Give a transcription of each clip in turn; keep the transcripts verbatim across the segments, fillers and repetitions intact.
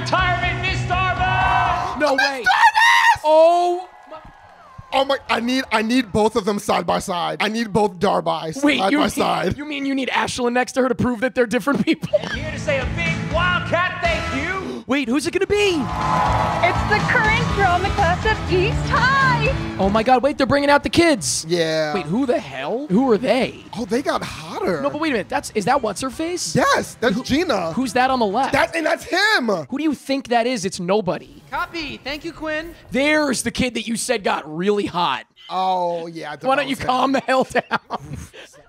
retirement, Miss Starbus! No way! Oh my! Oh my! I need I need both of them side by side. I need both Darbys Wait, side you by mean, side. You mean you need Ashlyn next to her to prove that they're different people? And here to say a big Wildcat thank you. Wait, who's it gonna be? It's the current drama class of East High. Oh my God! Wait, they're bringing out the kids. Yeah. Wait, who the hell? Who are they? Oh, they got hotter. No, but wait a minute. That's is that what's her face? Yes, that's who, Gina. Who's that on the left? That and that's him. Who do you think that is? It's nobody. Copy. Thank you, Quinn. There's the kid that you said got really hot. Oh, yeah. I don't Why don't you calm that. the hell down?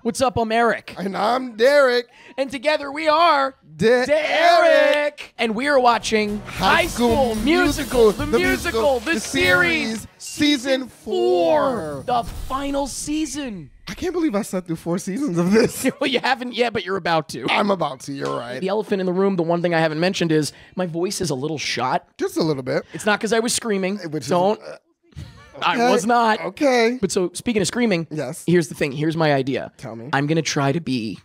What's up? I'm Eric. And I'm Derek. And together we are De Derek. And we are watching High, High School, School Musical, The, the musical, musical, The, the series, series, Season four. The final season. I can't believe I sat through four seasons of this. Well, you haven't yet, but you're about to. I'm about to, you're right. The elephant in the room, the one thing I haven't mentioned is my voice is a little shot. Just a little bit. It's not because I was screaming. Which Don't. Is, uh, okay. I was not. Okay. But so, speaking of screaming, yes. Here's the thing. Here's my idea. Tell me. I'm going to try to be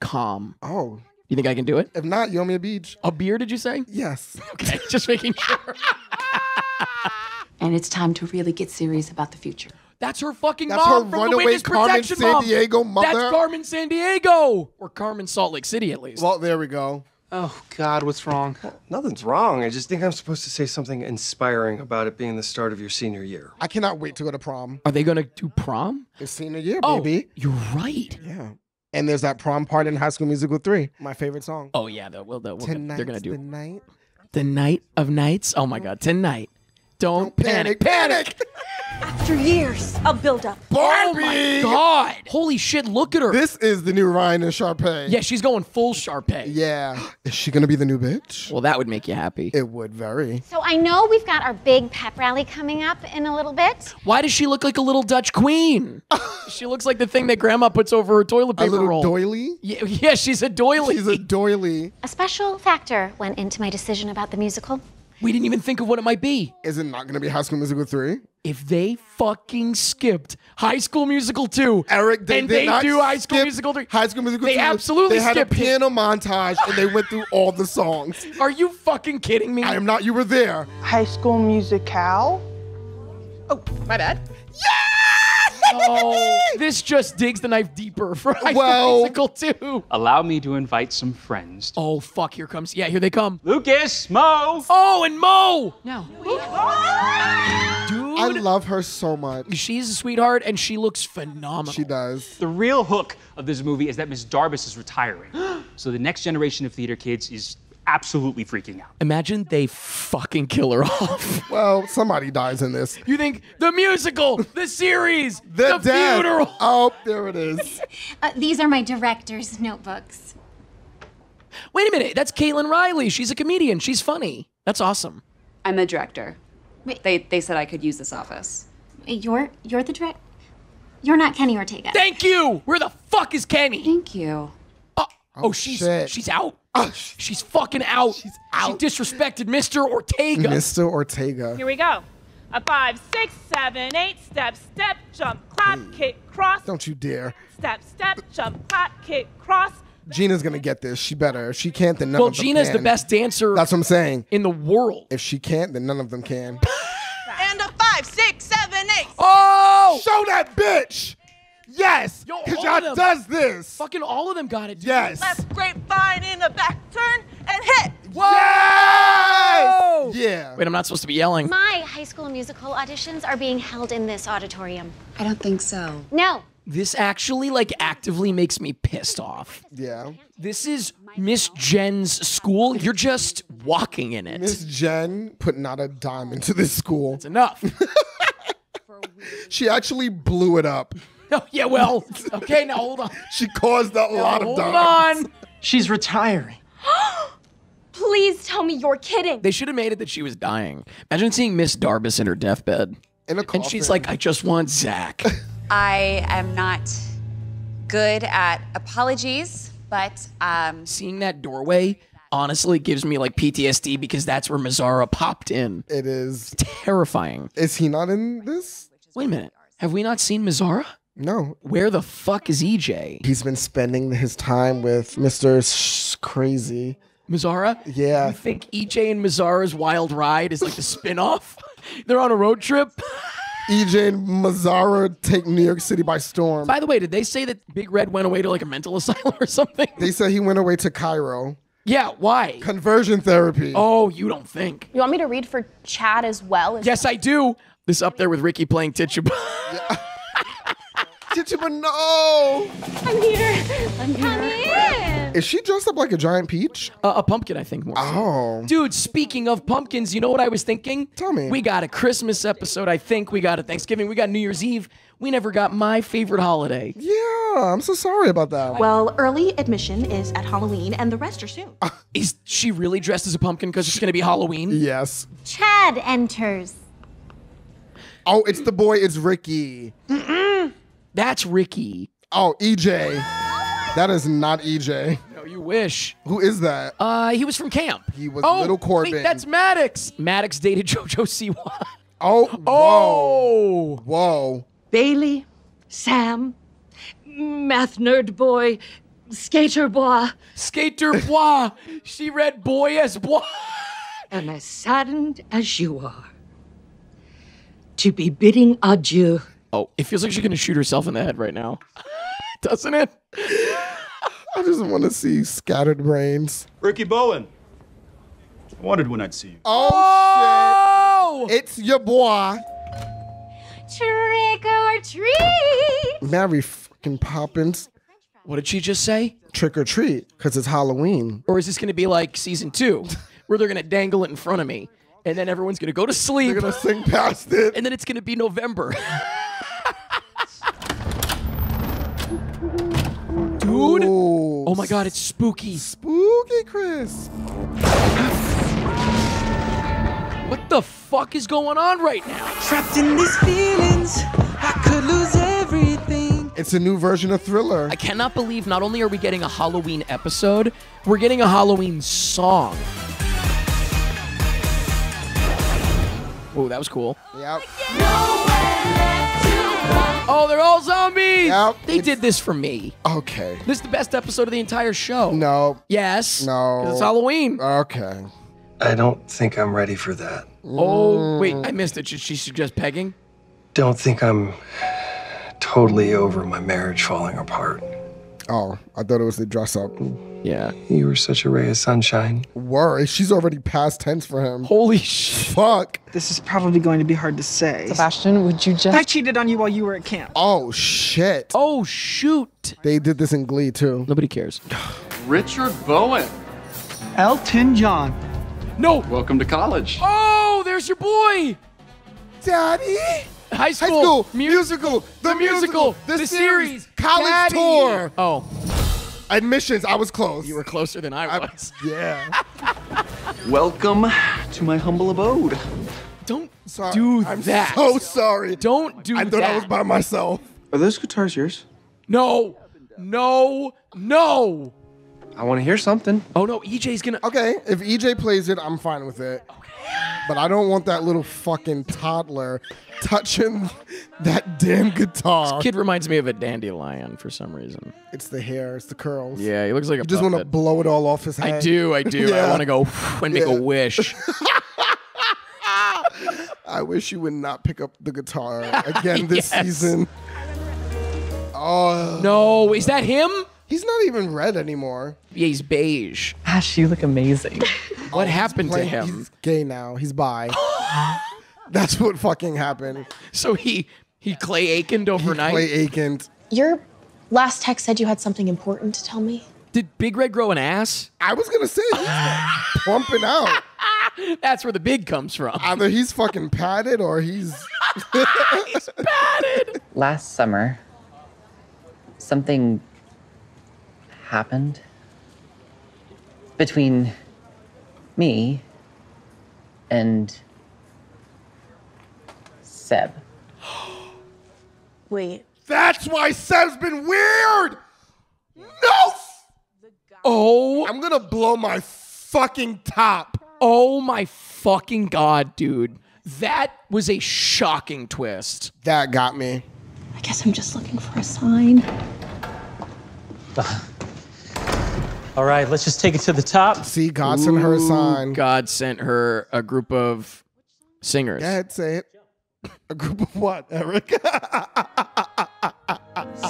calm. Oh. You think I can do it? If not, you owe me a beach. A beer, did you say? Yes. Okay, just making sure. And it's time to really get serious about the future. That's her fucking That's mom her from the Witness Protection Mom. That's her runaway Carmen San Diego mother. That's Carmen San Diego. Or Carmen Salt Lake City, at least. Well, there we go. Oh, God, what's wrong? Well, nothing's wrong. I just think I'm supposed to say something inspiring about it being the start of your senior year. I cannot wait to go to prom. Are they going to do prom? It's senior year, oh, baby. You're right. Yeah. And there's that prom part in High School Musical three. My favorite song. Oh, yeah. The, well, the, well, they're going to do the night. The night of nights. Oh, my God. Tonight. Don't, Don't panic. Panic. panic. After years of buildup. Barbie! Oh my God! Holy shit, look at her. This is the new Ryan and Sharpay. Yeah, she's going full Sharpay. Yeah. Is she gonna be the new bitch? Well, that would make you happy. It would very. So I know we've got our big pep rally coming up in a little bit. Why does she look like a little Dutch queen? She looks like the thing that grandma puts over her toilet paper roll. A little roll. doily? Yeah, yeah, she's a doily. She's a doily. A special factor went into my decision about the musical. We didn't even think of what it might be. Is it not going to be High School Musical three? If they fucking skipped High School Musical two, Eric, they and did they not do High School Musical three. High School Musical they two. They absolutely they skipped. They had a piano montage and they went through all the songs. Are you fucking kidding me? I am not. You were there. High School Musical. Oh, my bad. Yes! Oh, this just digs the knife deeper for High well, School Musical two. Allow me to invite some friends. Oh, fuck, here comes. Yeah, here they come. Lucas, Mo. Oh, and Mo. No. Dude. I love her so much. She's a sweetheart, and she looks phenomenal. She does. The real hook of this movie is that Miss Darbus is retiring. So the next generation of theater kids is absolutely freaking out. Imagine they fucking kill her off. Well, somebody dies in this. You think the musical, the series, the, the funeral. Oh, there it is. Uh, these are my director's notebooks. Wait a minute, that's Caitlin Riley. She's a comedian, she's funny. That's awesome. I'm a director. Wait. They, they said I could use this office. You're, you're the director? You're not Kenny Ortega. Thank you! Where the fuck is Kenny? Thank you. Oh, oh, oh she's, she's out. Oh, she's fucking out. She's out. She disrespected Mister Ortega. Mister Ortega. Here we go. A five, six, seven, eight, step, step, jump, clap, mm. kick, cross. Don't you dare. Step, step, jump, clap, kick, cross. Gina's gonna get this. She better. If she can't, then none well, of them Gina's can. Well, Gina's the best dancer. That's what I'm saying. In the world. If she can't, then none of them can. And a five, six, seven, eight. Oh! Show that bitch! Yes, because y'all does this. Fucking all of them got it, dude. Yes. Left grapevine in a back turn and hit. Whoa! Yes! Yeah. Wait, I'm not supposed to be yelling. My High School Musical auditions are being held in this auditorium. I don't think so. No. This actually, like, actively makes me pissed off. Yeah. This is Miss Jen's school. You're just walking in it. Miss Jen put not a dime into this school. That's enough. She actually blew it up. Oh, yeah, well, okay, now hold on. She caused a no, lot of dimes. Hold on. She's retiring. Please tell me you're kidding. They should have made it that she was dying. Imagine seeing Miss Darbus in her deathbed. In a coffin. And she's like, I just want Zach. I am not good at apologies, but... Um, seeing that doorway honestly gives me, like, P T S D because that's where Mazzara popped in. It is. It's terrifying. Is he not in this? Wait a minute. Have we not seen Mazzara? No. Where the fuck is E J? He's been spending his time with Mister Crazy. Mazzara. Yeah. You think E J and Mazzara's Wild Ride is like a spinoff? They're on a road trip. E J and Mazzara take New York City by storm. By the way, did they say that Big Red went away to like a mental asylum or something? They said he went away to Cairo. Yeah, why? Conversion therapy. Oh, you don't think. You want me to read for Chad as well? As yes, I do. This up there with Ricky playing Tituba. Yeah. Tituba, no! I'm here. I'm here. Come in. Is she dressed up like a giant peach? Uh, a pumpkin, I think. More oh. So. Dude, speaking of pumpkins, you know what I was thinking? Tell me. We got a Christmas episode, I think. We got a Thanksgiving. We got New Year's Eve. We never got my favorite holiday. Yeah, I'm so sorry about that. Well, early admission is at Halloween, and the rest are soon. Uh, is she really dressed as a pumpkin because it's going to be Halloween? Yes. Chad enters. Oh, it's the boy. It's Ricky. Mm-mm. That's Ricky. Oh, E J. That is not E J. No, you wish. Who is that? Uh, he was from camp. He was oh, Little Corbin. Wait, that's Maddox. Maddox dated JoJo Siwa. Oh, whoa. Oh. Whoa. Bailey, Sam, math nerd boy, skater boy. Skater boy. She read boy as boy. I'm as saddened as you are to be bidding adieu. Oh, it feels like she's going to shoot herself in the head right now. Doesn't it? I just want to see scattered brains. Ricky Bowen. I wondered when I'd see you. Oh, oh! Shit. It's your boy. Trick or treat. Mary fucking Poppins. What did she just say? Trick or treat, because it's Halloween. Or is this going to be like season two, where they're going to dangle it in front of me, and then everyone's going to go to sleep. They're going to sing past it. And then it's going to be November. Dude. Ooh, oh my God, it's spooky. Spooky, Chris. What the fuck is going on right now? Trapped in these feelings, I could lose everything. It's a new version of Thriller. I cannot believe not only are we getting a Halloween episode, we're getting a Halloween song. Oh, that was cool. Yep. Oh, they're all zombies. Yep. They it's... did this for me. Okay. This is the best episode of the entire show. No. Yes. No. Because it's Halloween. Okay. I don't think I'm ready for that. Oh, wait, I missed it. Should she suggest pegging? Don't think I'm totally over my marriage falling apart. Oh, I thought it was the dress up. Yeah. You were such a ray of sunshine. Worry, she's already past tense for him. Holy shit. Fuck. This is probably going to be hard to say. Sebastian, would you just... I cheated on you while you were at camp. Oh, shit. Oh, shoot. They did this in Glee, too. Nobody cares. Richard Bowen. Elton John. No. Welcome to college. Oh, there's your boy. Daddy. High School, High school mu musical, the, the musical, the, the series, series, college Daddy. Tour. Oh. Admissions, I was close. You were closer than I, I was. Yeah. Welcome to my humble abode. Don't sorry. do I'm that. I'm so sorry. Don't do that. I thought that. I was by myself. Are those guitars yours? No, no, no. I want to hear something. Oh, no, E J's going to... Okay, if E J plays it, I'm fine with it. Okay. But I don't want that little fucking toddler touching that damn guitar. This kid reminds me of a dandelion for some reason. It's the hair. It's the curls. Yeah, he looks like a You just want to blow it all off his head. I do, I do. Yeah. I want to go and make yeah. a wish. I wish you would not pick up the guitar again this yes. season. Oh. No, is that him? He's not even red anymore. Yeah, he's beige. Ash, you look amazing. What oh, happened playing, to him? He's gay now. He's bi. That's what fucking happened. So he he Clay Aikened overnight? He Clay Aikened. Your last text said you had something important to tell me. Did Big Red grow an ass? I was going to say, he's pumping out. That's where the big comes from. Either he's fucking padded or he's... He's padded. Last summer, something... happened between me and Seb. Wait. That's why Seb's been weird! No! Oh. I'm gonna blow my fucking top. Oh my fucking God, dude. That was a shocking twist. That got me. I guess I'm just looking for a sign. All right, let's just take it to the top. See, God Ooh, sent her a sign. God sent her a group of singers. Go ahead, say it. A group of what, Eric?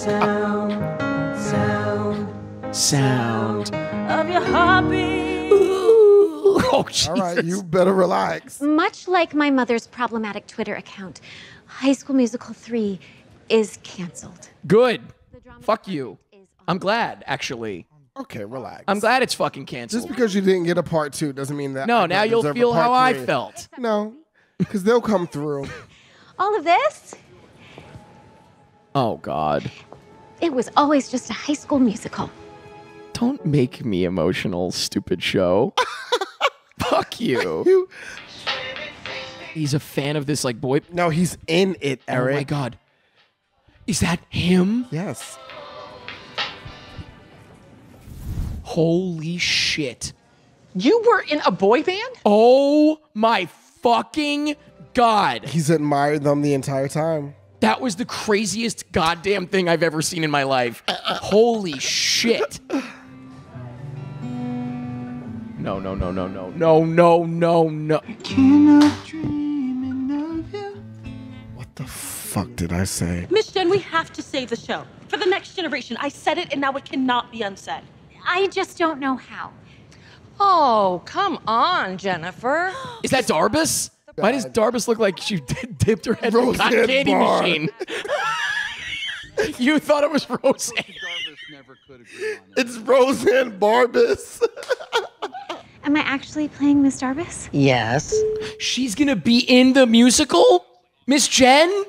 Sound, sound, sound of your heartbeat. Ooh. Oh, Jesus. All right, you better relax. Much like my mother's problematic Twitter account, High School Musical three is canceled. Good. Fuck you. I'm glad, actually. Okay, relax. I'm glad it's fucking canceled. Just because you didn't get a part two doesn't mean that. No, now you'll feel how I felt. No, because they'll come through. All of this? Oh, God. It was always just a High School Musical. Don't make me emotional, stupid show. Fuck you. you. He's a fan of this, like, boy. No, he's in it, Eric. Oh, my God. Is that him? Yes. Holy shit. You were in a boy band? Oh my fucking God. He's admired them the entire time. That was the craziest goddamn thing I've ever seen in my life. Holy shit. No, no, no, no, no, no, no, no, no. I cannot dream of you. What the fuck did I say? Miss Jen, we have to save the show. For the next generation, I said it and now it cannot be unsaid. I just don't know how. Oh, come on, Jennifer. Is that Darbus? God. Why does Darbus look like she dipped her head in a candy Barr. machine? You thought it was Roseanne. It's Roseanne Barbus. Am I actually playing Miss Darbus? Yes. She's going to be in the musical? Miss Jen?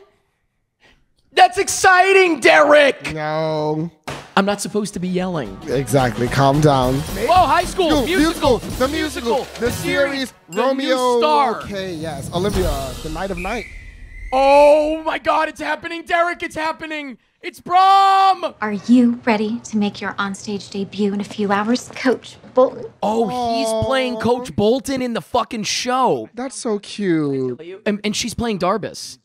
That's exciting, Derek. No. I'm not supposed to be yelling. Exactly. Calm down. Whoa, High School, School musical, musical, the Musical, musical the, the Series, series the Romeo. New star. Okay, yes. Olivia, the Night of Night. Oh, my God. It's happening, Derek. It's happening. It's prom. Are you ready to make your onstage debut in a few hours? Coach Bolton. Oh, Aww. He's playing Coach Bolton in the fucking show. That's so cute. And, and she's playing Darbus.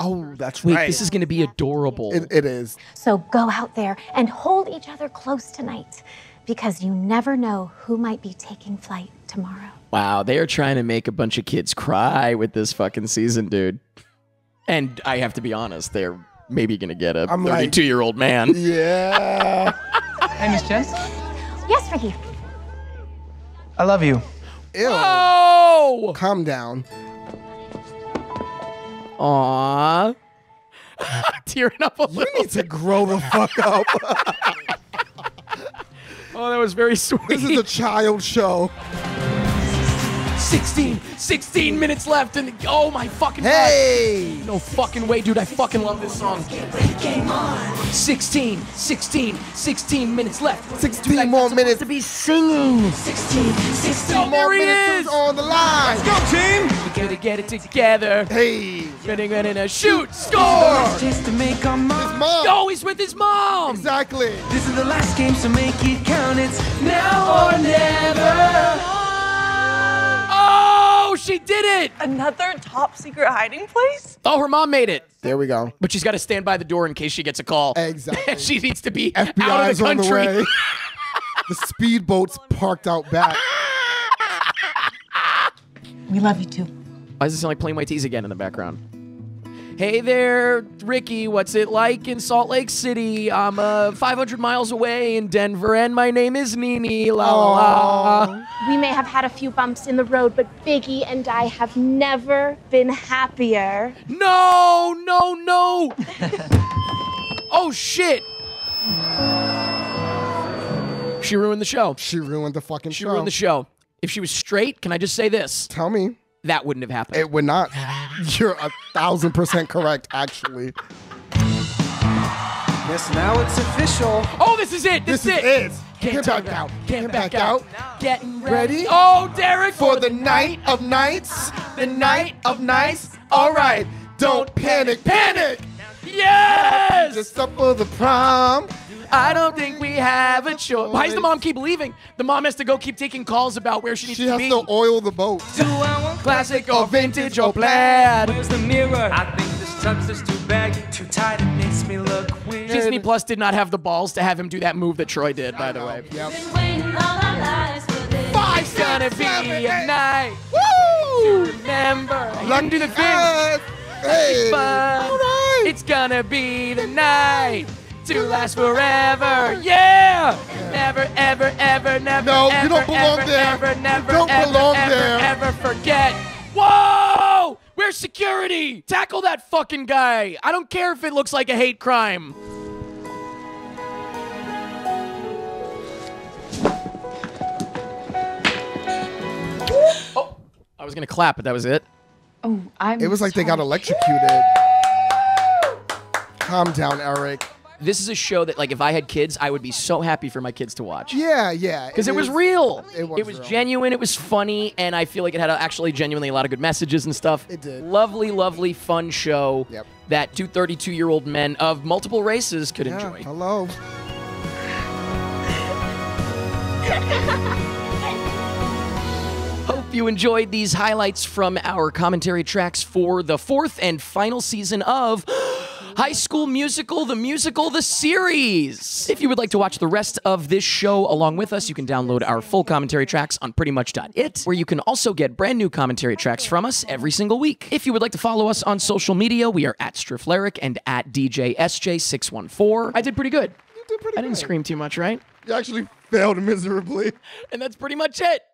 Oh, that's Wait, right. Wait, this is going to be adorable. It, it is. So go out there and hold each other close tonight because you never know who might be taking flight tomorrow. Wow, they are trying to make a bunch of kids cry with this fucking season, dude. And I have to be honest, they're maybe going to get a thirty-two-year-old like, man. Yeah. Hey, Miss Jen? Yes, Ricky. I love you. Ew. Oh! Calm down. Aww. Tearing up a little. You need to grow the fuck up. Oh, that was very sweet. This is a child show. sixteen, sixteen minutes left and oh my fucking Hey! God. No fucking way, dude. I fucking love this song. sixteen, sixteen, sixteen minutes left. sixteen dude, more minutes to be singing. sixteen, sixteen oh, more he minutes is. On the line. Let's go, team. We gotta get it together. Hey. Running, running, a shoot, score. This is the last chance to make our mom. His mom. Oh, he's with his mom. Exactly. This is the last game, so make it count. It's now or never. Oh, she did it! Another top secret hiding place? Oh, her mom made it. There we go. But she's got to stand by the door in case she gets a call. Exactly. She needs to be F B I's out of the country. On the way. The speedboat's parked out back. We love you too. Why does it sound like Plain White T's again in the background? Hey there, Ricky. What's it like in Salt Lake City? I'm uh, five hundred miles away in Denver, and my name is Nene. La la la. We may have had a few bumps in the road, but Biggie and I have never been happier. No, no, no. Oh, shit. She ruined the show. She ruined the fucking she show. She ruined the show. If she was straight, can I just say this? Tell me. That wouldn't have happened. It would not. You're a thousand percent correct, actually. Yes, now it's official. Oh, this is it. This, this is it. it. Can't, Can't back out. Can't, Can't back, back out. out. Getting ready. Oh, Derek. For, For the, the night, night of nights. The night of nights. All right. Don't panic. Panic. Yes. Just up for the prom. I don't think we have a choice. Why does the mom keep leaving? The mom has to go keep taking calls about where she needs she to be. She has to oil the boat. Do I want classic or vintage or plaid? Where's the mirror? I think this tux is too baggy, too tight, it makes me look weird. Disney Plus did not have the balls to have him do that move that Troy did, by the way. Yep. Five's gonna be a night. Woo! Remember. Luck to the fifth. Hey. Right. It's gonna be the night to last forever. Yeah. Never, ever, ever, never. No, ever, you don't belong ever, there. Ever, never, you don't ever, belong ever, there. Ever, ever forget. Whoa! Where's security? Tackle that fucking guy. I don't care if it looks like a hate crime. Oh, I was gonna clap, but that was it. Oh, I'm. It was like sorry. They got electrocuted. Calm down, Eric. This is a show that, like, if I had kids, I would be so happy for my kids to watch. Yeah, yeah. Because it, it was real. It was, it was real. Genuine. It was funny. And I feel like it had actually genuinely a lot of good messages and stuff. It did. Lovely, lovely, fun show yep. that two thirty-two-year-old men of multiple races could yeah, enjoy. Hello. Hope you enjoyed these highlights from our commentary tracks for the fourth and final season of High School Musical, the musical, the series. If you would like to watch the rest of this show along with us, you can download our full commentary tracks on pretty much dot it, where you can also get brand new commentary tracks from us every single week. If you would like to follow us on social media, we are at Strifleric and at D J S J six one four. I did pretty good. You did pretty good. I didn't scream too much, right? You actually failed miserably. And that's pretty much it.